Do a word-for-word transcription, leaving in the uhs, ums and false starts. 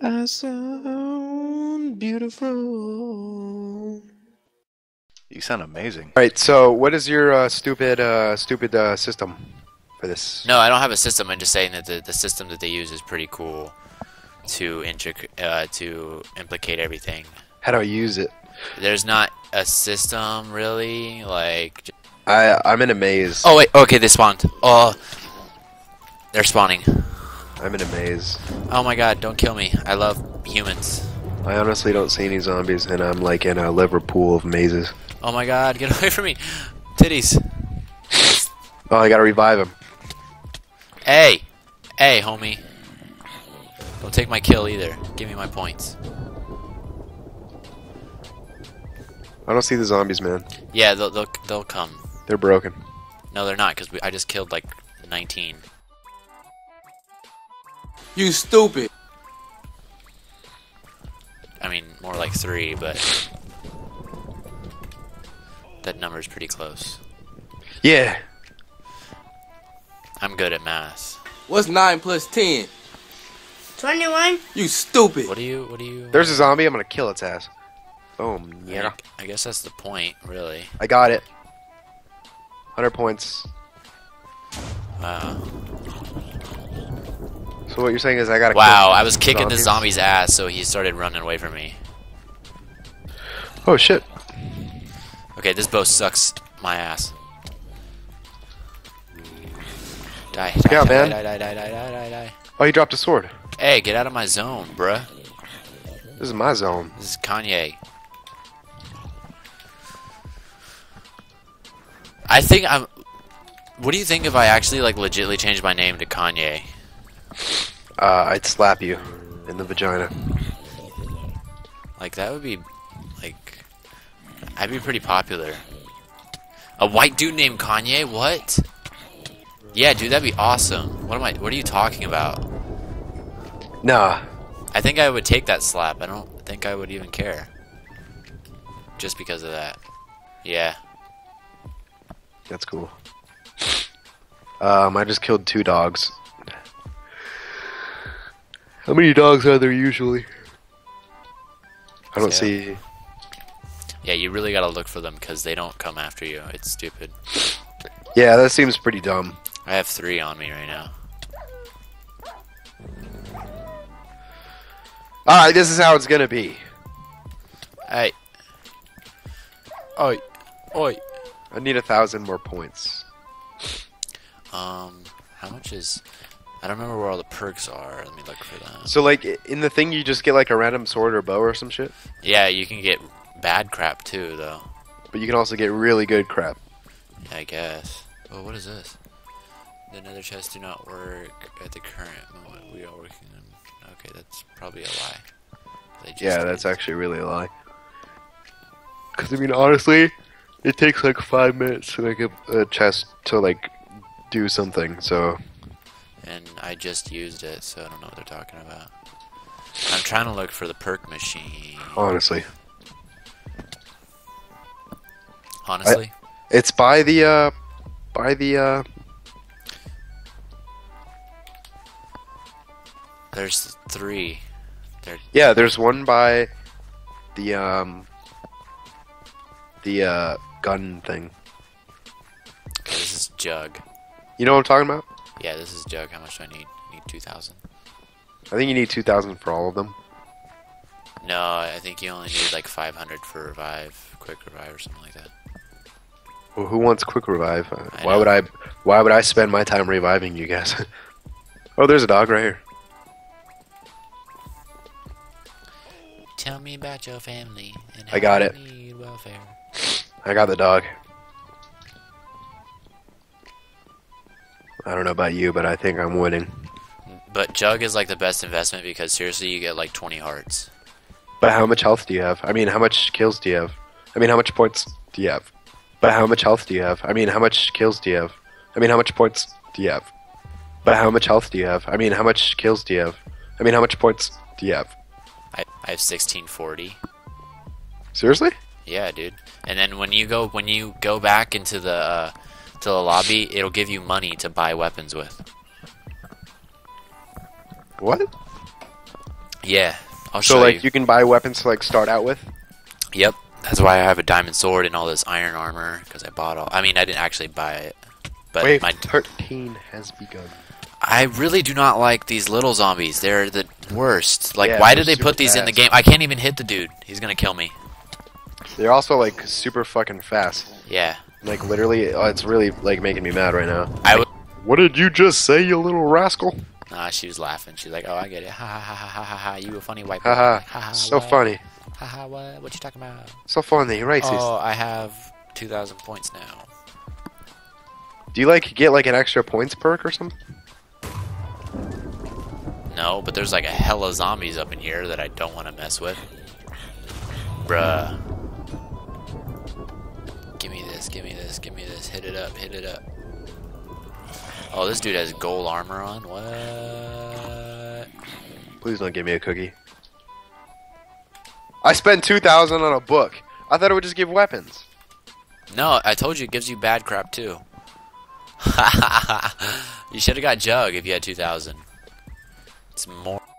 I sound beautiful. You sound amazing. All right, so what is your uh, stupid, uh, stupid uh, system for this? No, I don't have a system. I'm just saying that the, the system that they use is pretty cool to intric uh, to implicate everything. How do I use it? There's not a system really. Like I, I'm in a maze. Oh wait, okay, they spawned. Oh, they're spawning. I'm in a maze. Oh my god, don't kill me. I love humans. I honestly don't see any zombies, and I'm like in a Liverpool of mazes. Oh my god, get away from me. Titties. Oh, I gotta revive him. Hey. Hey, homie. Don't take my kill either. Give me my points. I don't see the zombies, man. Yeah, they'll, they'll, they'll come. They're broken. No, they're not, because I just killed like nineteen. You stupid! I mean, more like three, but that number's pretty close. Yeah! I'm good at math. What's nine plus ten? twenty-one? You stupid! What do you, what do you... There's a zombie, I'm gonna kill its ass. Boom, yeah. I, mean, I guess that's the point, really. I got it. one hundred points. Wow. So what you're saying is I gotta wow, kill I was kicking zombies. the zombie's ass, so he started running away from me. Oh shit. Okay, this bow sucks my ass. Die, die, yeah, die, man. Die, die, die, die, die, die, die. Oh, he dropped a sword. Hey, get out of my zone, bruh. This is my zone. This is Kanye. I think I'm... What do you think if I actually, like, legitimately changed my name to Kanye? Uh, I'd slap you in the vagina. Like, that would be, like, I'd be pretty popular. A white dude named Kanye? What? Yeah, dude, that'd be awesome. What am I, what are you talking about? Nah. I think I would take that slap. I don't think I would even care. Just because of that. Yeah. That's cool. Um, I just killed two dogs. How many dogs are there usually? I don't see. Yeah, you really gotta look for them because they don't come after you. It's stupid. Yeah, that seems pretty dumb. I have three on me right now. Alright, this is how it's gonna be. Hey. Oi. Oi. I need a thousand more points. Um, how much is... I don't remember where all the perks are. Let me look for that. So, like, in the thing, you just get, like, a random sword or bow or some shit? Yeah, you can get bad crap, too, though. But you can also get really good crap. I guess. Oh, what is this? The nether chests do not work at the current moment. We are working on... Okay, that's probably a lie. They just yeah, that's actually really a lie. Because, I mean, honestly, it takes, like, five minutes to make a, a chest to, like, do something, so... And I just used it, so I don't know what they're talking about. I'm trying to look for the perk machine. Honestly. Honestly? I, it's by the, uh... By the, uh... There's three. They're... Yeah, there's one by... The, um... The, uh... gun thing. Okay, this is Jug. You know what I'm talking about? Yeah, this is Jug. How much do I need? I need two thousand. I think you need two thousand for all of them. No, I think you only need like five hundred for revive, quick revive, or something like that. Well, who wants quick revive? I why know. would I? Why would I spend my time reviving you guys? Oh, there's a dog right here. Tell me about your family. And how I got it. Need welfare. I got the dog. I don't know about you, but I think I'm winning. But Jug is like the best investment because seriously, you get like twenty hearts. But how much health do you have? I mean, how much kills do you have? I mean, how much points do you have? But how much health do you have? I mean, how much kills do you have? I mean, how much points do you have? But how much health do you have? I mean, how much kills do you have? I mean, how much points do you have? I, I have sixteen forty. Seriously? Yeah, dude. And then when you go when you go back into the uh, to the lobby, it'll give you money to buy weapons with. What? Yeah, I'll so, show like, you. So, like, you can buy weapons to, like, start out with? Yep. That's why I have a diamond sword and all this iron armor, because I bought all... I mean, I didn't actually buy it. But Wave my thirteen has begun. I really do not like these little zombies. They're the worst. Like, yeah, why did they put these fast. in the game? I can't even hit the dude. He's gonna kill me. They're also, like, super fucking fast. Yeah. Like, literally, oh, it's really, like, making me mad right now. I w what did you just say, you little rascal? Nah, she was laughing. She's like, oh, I get it. Ha ha ha ha ha ha. You a funny white boy. Ha ha. Ha, so what? Funny. Ha ha, what? What you talking about? So funny, you're racist. Oh, I have two thousand points now. Do you, like, get, like, an extra points perk or something? No, but there's, like, a hella zombies up in here that I don't want to mess with. Bruh. Give me this, give me this, give me this. Hit it up, hit it up. Oh, this dude has gold armor on. What? Please don't give me a cookie. I spent two thousand on a book. I thought it would just give weapons. No, I told you it gives you bad crap, too. You should have got Jug if you had two thousand. It's more.